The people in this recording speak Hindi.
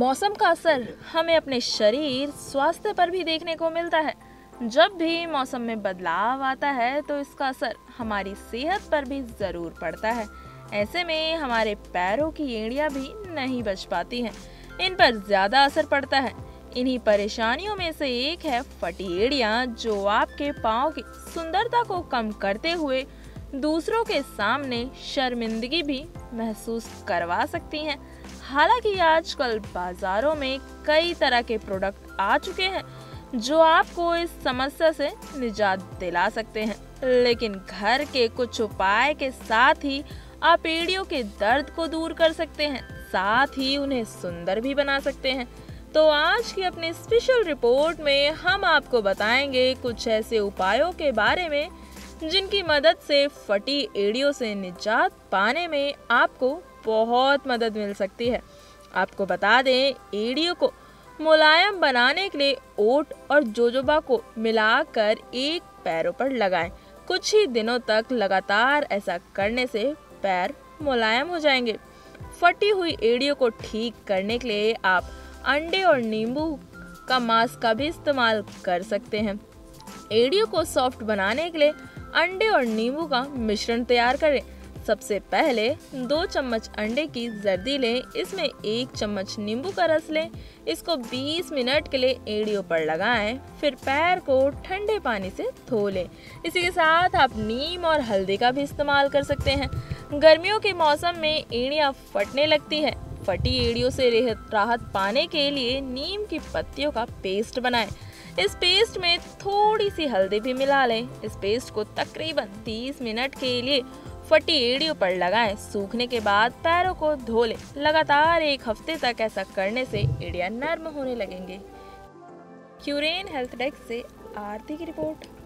मौसम का असर हमें अपने शरीर स्वास्थ्य पर भी देखने को मिलता है। जब भी मौसम में बदलाव आता है तो इसका असर हमारी सेहत पर भी ज़रूर पड़ता है। ऐसे में हमारे पैरों की एड़ियाँ भी नहीं बच पाती हैं, इन पर ज़्यादा असर पड़ता है। इन्हीं परेशानियों में से एक है फटी एड़ियाँ, जो आपके पाँव की सुंदरता को कम करते हुए दूसरों के सामने शर्मिंदगी भी महसूस करवा सकती हैं। हालांकि आजकल बाज़ारों में कई तरह के प्रोडक्ट आ चुके हैं जो आपको इस समस्या से निजात दिला सकते हैं, लेकिन घर के कुछ उपाय के साथ ही आप एड़ियों के दर्द को दूर कर सकते हैं, साथ ही उन्हें सुंदर भी बना सकते हैं। तो आज की अपनी स्पेशल रिपोर्ट में हम आपको बताएंगे कुछ ऐसे उपायों के बारे में जिनकी मदद से फटी एड़ियों से निजात पाने में आपको बहुत मदद मिल सकती है। आपको बता दें, एड़ियों को मुलायम बनाने के लिए ओट और जोजोबा को मिलाकर एक पैरों पर लगाएं। कुछ ही दिनों तक लगातार ऐसा करने से पैर मुलायम हो जाएंगे। फटी हुई एड़ियों को ठीक करने के लिए आप अंडे और नींबू का मांस का भी इस्तेमाल कर सकते हैं। एड़ियों को सॉफ्ट बनाने के लिए अंडे और नींबू का मिश्रण तैयार करें। सबसे पहले 2 चम्मच अंडे की जर्दी लें, इसमें 1 चम्मच नींबू का रस लें। इसको 20 मिनट के लिए एड़ियों पर लगाएं, फिर पैर को ठंडे पानी से धो लें। इसी के साथ आप नीम और हल्दी का भी इस्तेमाल कर सकते हैं। गर्मियों के मौसम में एड़ियाँ फटने लगती है। फटी एड़ियों से राहत पाने के लिए नीम की पत्तियों का पेस्ट बनाएं। इस पेस्ट में थोड़ी सी हल्दी भी मिला लें। इस पेस्ट को तकरीबन 30 मिनट के लिए फटी एड़ियों पर लगाएं। सूखने के बाद पैरों को धो लें। लगातार 1 हफ्ते तक ऐसा करने से एड़ियां नर्म होने लगेंगे। क्यूरेन हेल्थ डेस्क से आरती की रिपोर्ट।